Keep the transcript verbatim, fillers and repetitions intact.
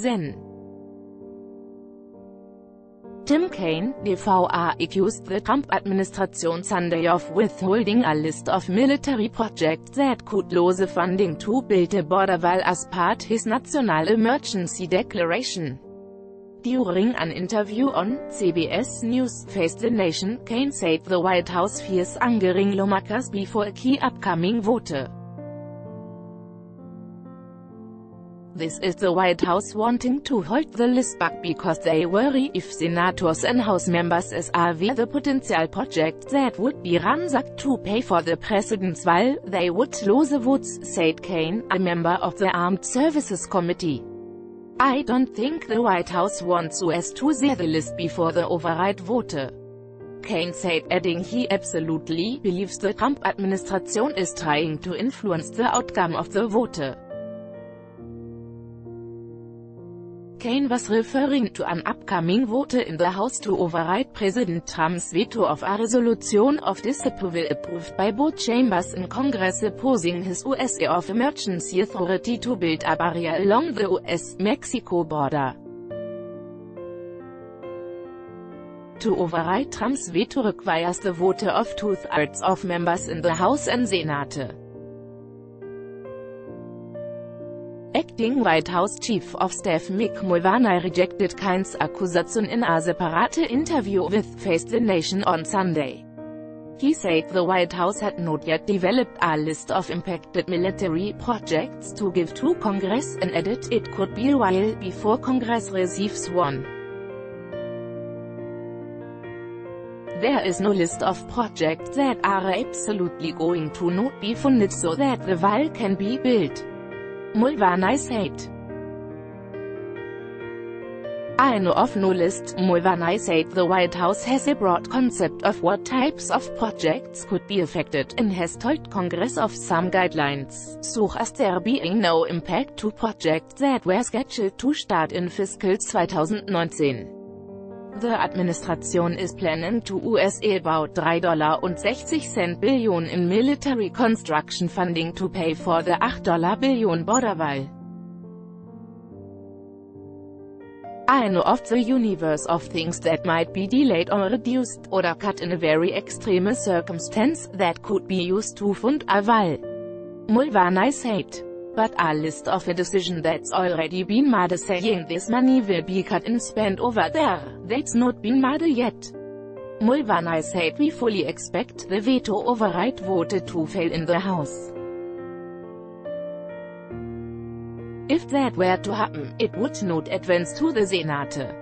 Sen. Tim Kaine, the F B I accused the Trump administration Sunday of withholding a list of military projects that could lose funding to build the border wall as part his national emergency declaration. During an interview on C B S News, Face the Nation, Kaine said the White House fears angering lawmakers before a key upcoming vote. This is the White House wanting to hold the list back because they worry if senators and House members savor the potential projects that would be ransacked to pay for the president's while they would lose votes, said Kaine, a member of the Armed Services Committee. I don't think the White House wants us to see the list before the override vote. Kaine said, adding he absolutely believes the Trump administration is trying to influence the outcome of the vote. Kaine was referring to an upcoming vote in the House to override President Trump's veto of a resolution of disapproval approved by both chambers in Congress opposing his U S Air of Emergency Authority to build a barrier along the U S Mexico border. To override Trump's veto requires the vote of two-thirds of members in the House and Senate. Acting White House Chief of Staff Mick Mulvaney rejected Kaine's accusation in a separate interview with Face the Nation on Sunday. He said the White House had not yet developed a list of impacted military projects to give to Congress and added it could be a while before Congress receives one. There is no list of projects that are absolutely going to not be funded so that the wall can be built. Mulvaney said. I know of no list, Mulvaney said. The White House has a broad concept of what types of projects could be affected and has told Congress of some guidelines, such as there being no impact to projects that were scheduled to start in fiscal twenty nineteen. The administration is planning to U S about three point six zero billion dollars in military construction funding to pay for the eight billion dollar border wall. I know of the universe of things that might be delayed or reduced or cut in a very extreme circumstance that could be used to fund a wall, Mulvaney said. But a list of a decision that's already been made saying this money will be cut and spent over there, that's not been made yet. Mulvaney said we fully expect the veto override vote to fail in the House. If that were to happen, it would not advance to the Senate.